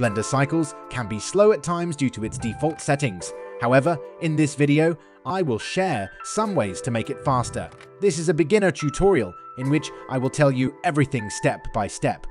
Blender Cycles can be slow at times due to its default settings. However, in this video, I will share some ways to make it faster. This is a beginner tutorial in which I will tell you everything step by step.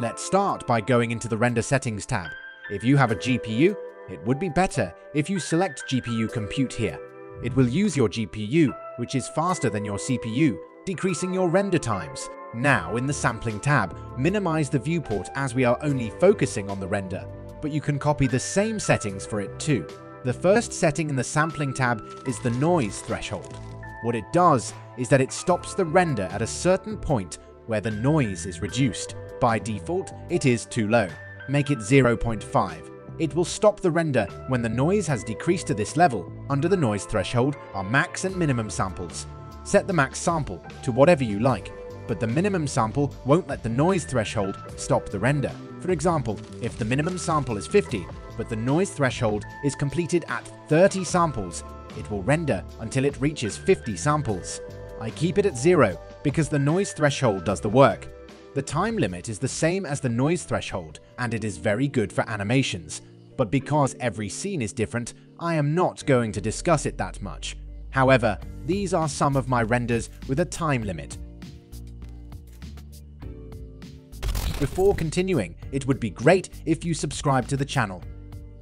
Let's start by going into the Render Settings tab. If you have a GPU, it would be better if you select GPU Compute here. It will use your GPU, which is faster than your CPU, decreasing your render times. Now, in the Sampling tab, minimize the viewport as we are only focusing on the render, but you can copy the same settings for it too. The first setting in the Sampling tab is the Noise Threshold. What it does is that it stops the render at a certain point where the noise is reduced. By default, it is too low. Make it 0.5. It will stop the render when the noise has decreased to this level. Under the Noise Threshold are max and minimum samples. Set the max sample to whatever you like, but the minimum sample won't let the Noise Threshold stop the render. For example, if the minimum sample is 50, but the Noise Threshold is completed at 30 samples, it will render until it reaches 50 samples. I keep it at 0 because the Noise Threshold does the work. The time limit is the same as the Noise Threshold, and it is very good for animations, but because every scene is different, I am not going to discuss it that much. However, these are some of my renders with a time limit. Before continuing, it would be great if you subscribe to the channel.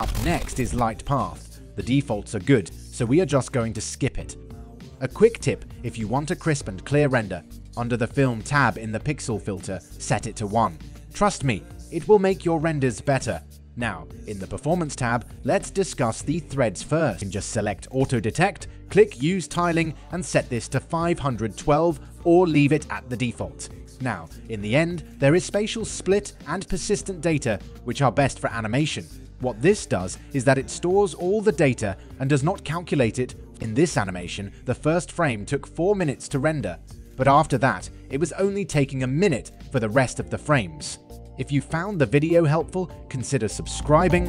Up next is Light Path. The defaults are good, so we are just going to skip it. A quick tip if you want a crisp and clear render, under the Film tab in the Pixel Filter, set it to 1. Trust me, it will make your renders better. Now, in the Performance tab, let's discuss the threads first. You can just select Auto Detect, click Use Tiling, and set this to 512 or leave it at the default. Now, in the end, there is spatial split and persistent data, which are best for animation. What this does is that it stores all the data and does not calculate it. In this animation, the first frame took 4 minutes to render, but after that, it was only taking a minute for the rest of the frames. If you found the video helpful, consider subscribing.